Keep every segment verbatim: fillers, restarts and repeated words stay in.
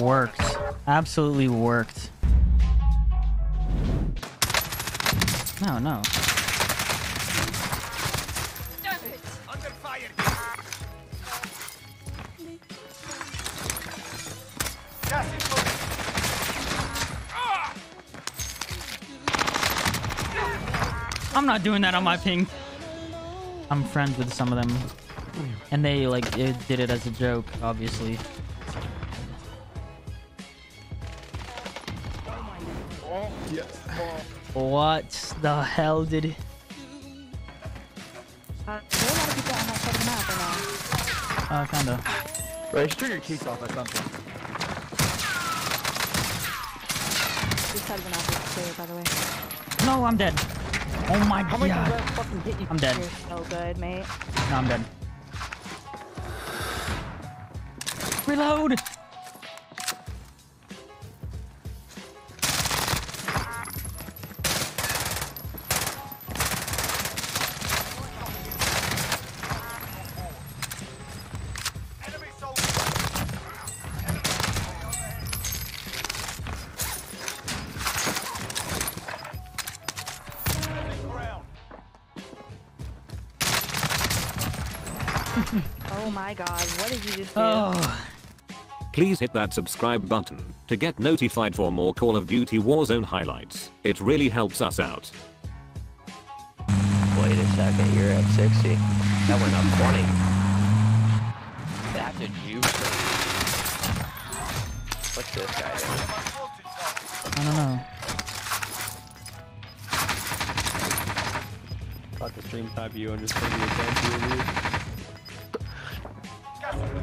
Worked. Absolutely worked. No, no. Stop it. Under fire. Gas is moving. I'm not doing that on my ping. I'm friends with some of them. And they, like, it did it as a joke, obviously. Oh, yes. Oh. What the hell did it... Uh, there are a lot of people on that side of the map right now. Uh, kinda. Right, just turn your cheeks off at something. This side of the map is clear, by the way. No, I'm dead. Oh my How god. Many fucking hit you? I'm dead. You're so good, mate. No, I'm dead. Reload! Oh my god, what did you just do? Oh. Please hit that subscribe button to get notified for more Call of Duty Warzone highlights. It really helps us out. Wait a second, you're at sixty. That went up twenty. That's a juicer. What's this guy doing? I don't know. Caught the stream type view and just put me a thank you.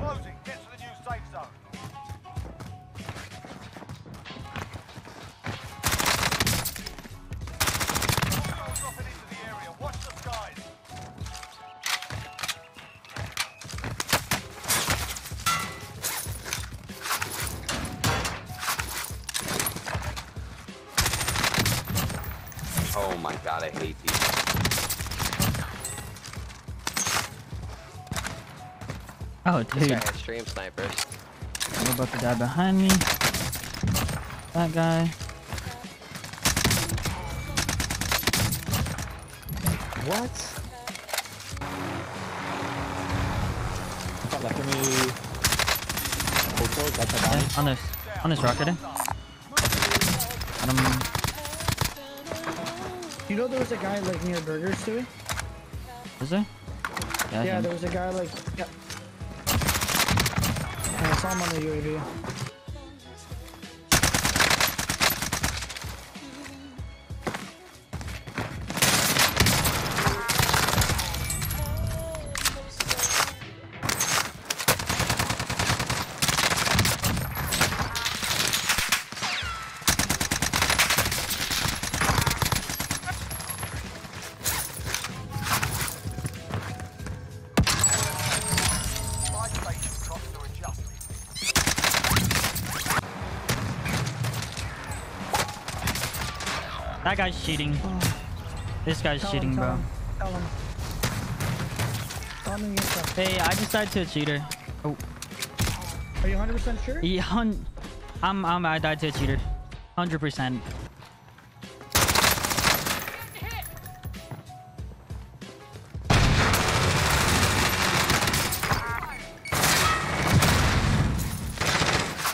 Closing. Get to the new safe zone. Dropping into the area. Watch the skies. Oh my god, I hate these. Oh, dude. This guy has stream snipers. I'm about to die behind me. That guy. What? Got left of me. That's on this, on this rocket. Eh? Got him. You know there was a guy like near burgers too? Was there? Yeah, yeah there was a guy like. Yeah. I saw him on the U A V. That guy's cheating. Oh. This guy's tell cheating, him, bro. Him. Tell him. Tell him hey, I just died to a cheater. Oh. Are you one hundred percent sure? Yeah, hun I'm, I'm, I died to a cheater. one hundred percent.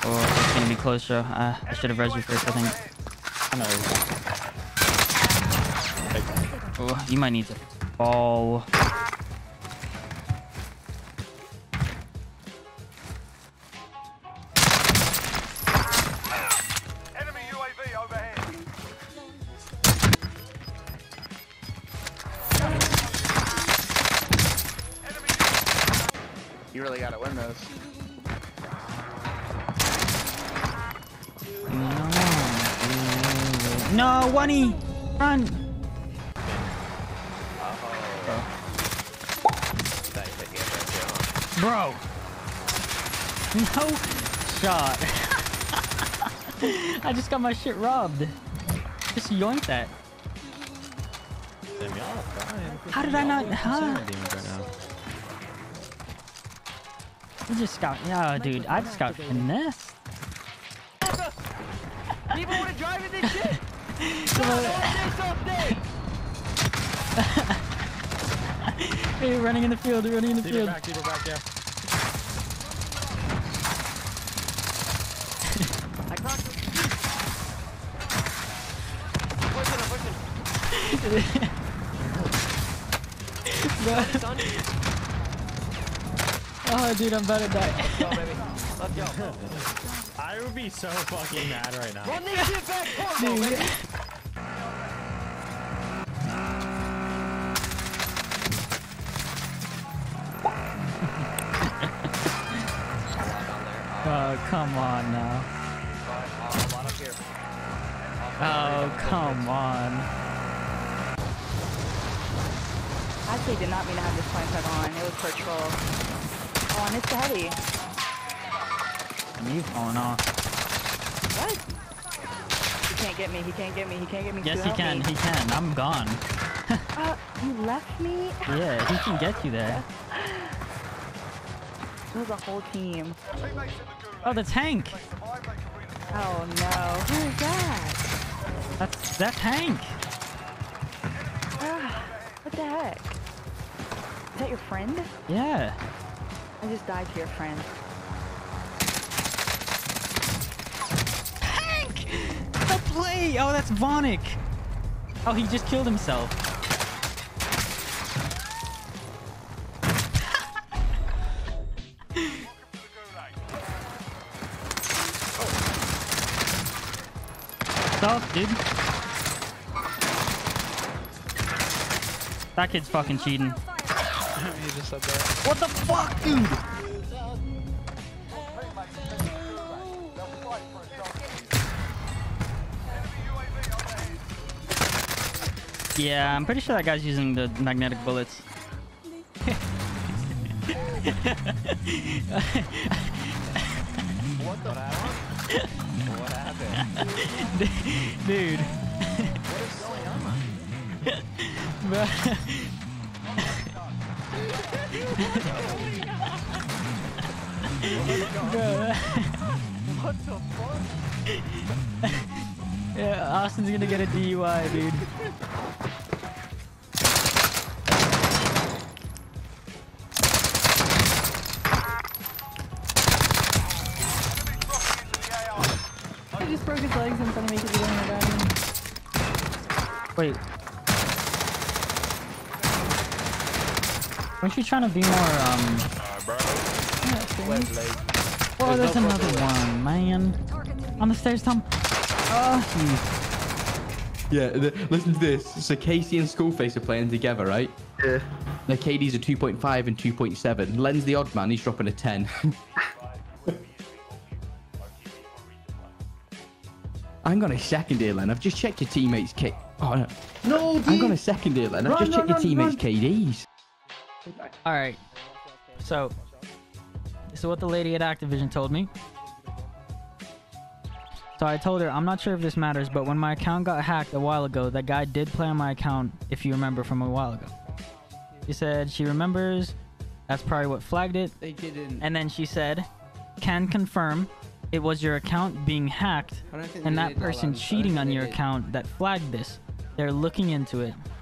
Oh, it's gonna be close, bro. Uh, I should have rezzed you first, I think. I know. Oh, you might need to fall. Enemy U A V overhead. You really gotta win those. No, no, one E, run. Bro, no shot. I just got my shit robbed. Just yoinked that. How did I not? Huh? You just got, yeah, dude. I just got finessed. People want to drive in this shit. Come on, I want to do something. Hey, you're running in the field, you're running in the deeper field. Back, deeper back, yeah. I cracked him. Push him, push him. Oh, dude, I'm about to die. Let's go, baby. Let's go. I would be so fucking mad right now. Run this shit back, Portal, baby. Oh, come on now. Oh, come on. I actually did not mean to have this twenty-five on. It was for troll. Oh, and it's heavy. You falling off. What? He can't get me. He can't get me. He can't get me. Yes, he can. He can. I'm gone. uh, you left me? Yeah, he can get you there. It was a whole team. Oh, the tank! Oh no, who is that? That's that tank! Uh, what the heck? Is that your friend? Yeah. I just died to your friend. Tank! That's Lee! Oh, that's Vonic! Oh, he just killed himself. Off, dude. That kid's fucking cheating. Just up there. What the fuck, dude? Yeah, I'm pretty sure that guy's using the magnetic bullets. What the fuck? What happened? Dude. What is going on? Bro. Bro. What the fuck? Yeah, Austin's gonna get a D U I, dude. Broke his legs in front of me because he didn't have. Wait. Weren't you trying to be more, um... Uh, bro. Oh, there's, there's no another one, man. On the stairs, Tom. Oh, yeah, the, listen to this. So Casey and Skullface are playing together, right? Yeah. Their K Ds are two point five and two point seven. Len's the odd man, he's dropping a ten. Hang on a second here, Len. I've just checked your teammates' K. Oh no! No, dude. Hang on a second here, Len. I've run, just checked run, your run, teammates' run. K Ds. All right. So, so what the lady at Activision told me. So I told her I'm not sure if this matters, but when my account got hacked a while ago, that guy did play on my account. If you remember from a while ago, she said she remembers. That's probably what flagged it. They didn't. And then she said, "Can confirm." It was your account being hacked and that person cheating on your account that flagged this. They're looking into it.